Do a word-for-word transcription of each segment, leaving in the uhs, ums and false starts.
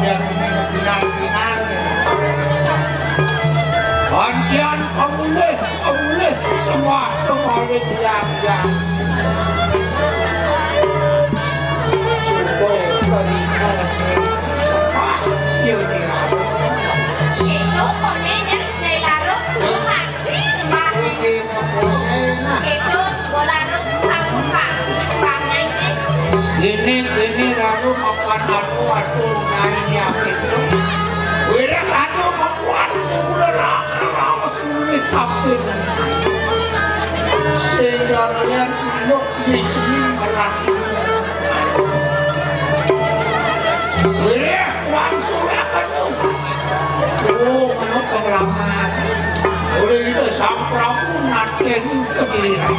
yang pinang-pinang bantian pemulih-pemulih semua kembali diam-diam sudah berikan semua yudhirat itu konenya dari larut bukan sih itu larut bukan ini ini lalu makan aku aku nanya itu wira satu makan bulan aku sendiri tapi sejarahnya nuk di sini berlaku wira uang sudah penuh oh menurut pengalaman oleh itu sampai pun nanti itu giliran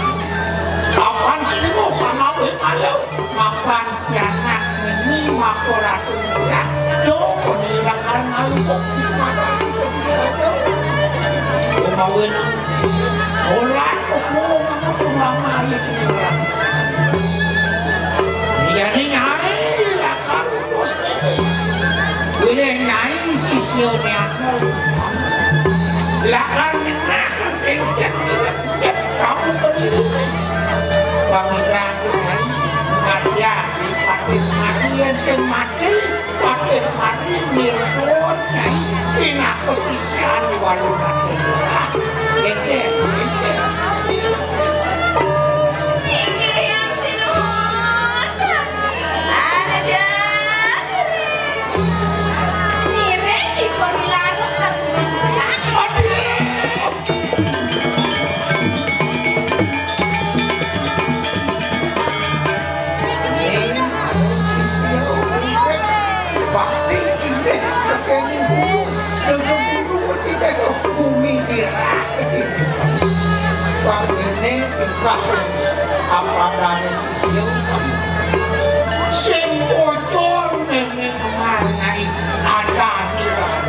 makan seribu sama gue malu makan jangan ini makan ratu ya tuh konirakan malu kok gimana kita dikira gue mauin olah kok mau ngomong ulama itu orang jadi nyari lah kan bos gue deh nyari sisionya lah kan minah kan kencet minah kamu berdiri panggilan dengan karya patih mati yang mati patih mati mirpun ina kesisian walau mati ini apa dari sisi sempojor memang memanai ada tidak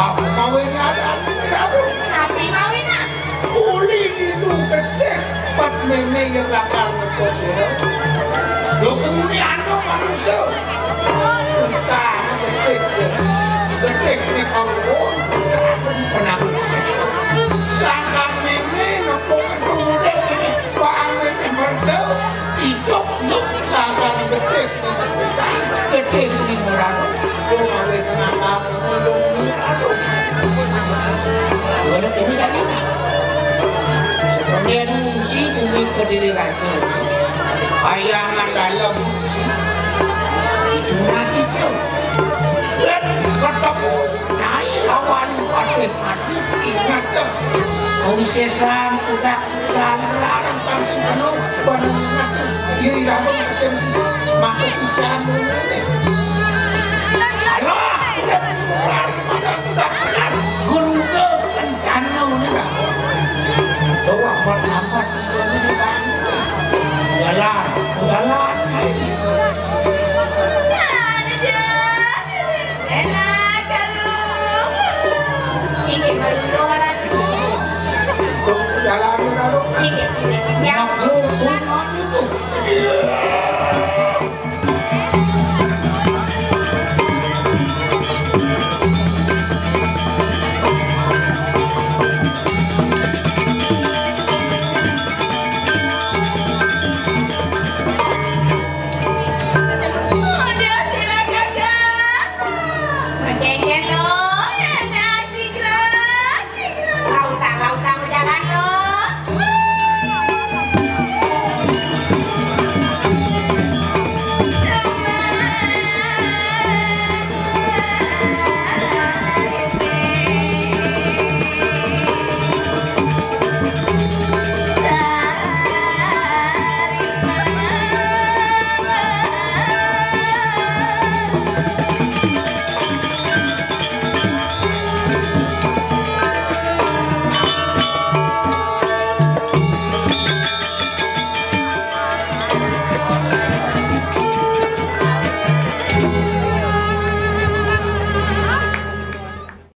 apa kawin ada tidak tapi kawin uli itu gede pat memang yang lakar berkotero lo kemudian lo manusia kita gede gede ini kamu pun pernah diri lagi bayangan dalam si cuma si jauh dan ketemu naik lawan pasti mati ingat dong kau sesam udah sudah melarang pasti penuh penuh ingat dia dalam macam sisi maka sisi anu ini lah udah keluar pada udah kelar guru tuh kencana udah doa buat apa. Jalan, jalan, jalan.